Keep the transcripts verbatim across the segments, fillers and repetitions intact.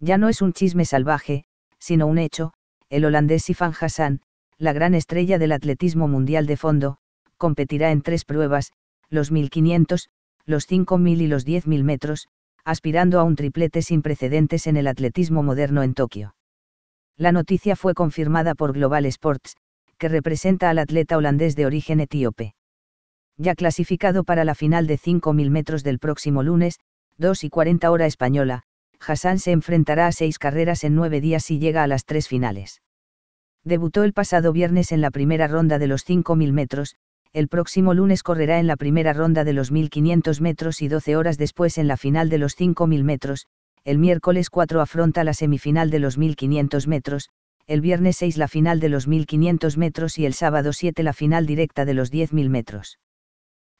Ya no es un chisme salvaje, sino un hecho, el holandés Sifan Hassan, la gran estrella del atletismo mundial de fondo, competirá en tres pruebas, los mil quinientos, los cinco mil y los diez mil metros, aspirando a un triplete sin precedentes en el atletismo moderno en Tokio. La noticia fue confirmada por Global Sports, que representa al atleta holandés de origen etíope. Ya clasificado para la final de cinco mil metros del próximo lunes, dos y cuarenta hora española, Hassan se enfrentará a seis carreras en nueve días y llega a las tres finales. Debutó el pasado viernes en la primera ronda de los cinco mil metros, el próximo lunes correrá en la primera ronda de los mil quinientos metros y doce horas después en la final de los cinco mil metros, el miércoles cuatro afronta la semifinal de los mil quinientos metros, el viernes seis la final de los mil quinientos metros y el sábado siete la final directa de los diez mil metros.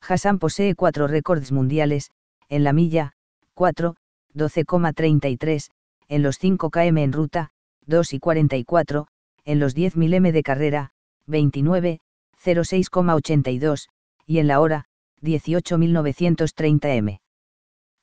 Hassan posee cuatro récords mundiales, en la milla, cuatro, doce coma treinta y tres, en los cinco kilómetros en ruta, dos y cuarenta y cuatro, en los diez mil metros de carrera, veintinueve, cero seis coma ochenta y dos, y en la hora, dieciocho mil novecientos treinta metros.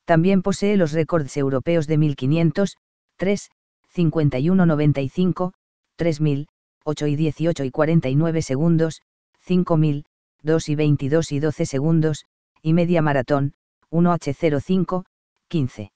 También posee los récords europeos de mil quinientos, tres, cincuenta y uno noventa y cinco, tres mil, ocho y dieciocho y cuarenta y nueve segundos, cinco mil, dos y veintidós y doce segundos, y media maratón, uno kilómetros cero cinco, quince.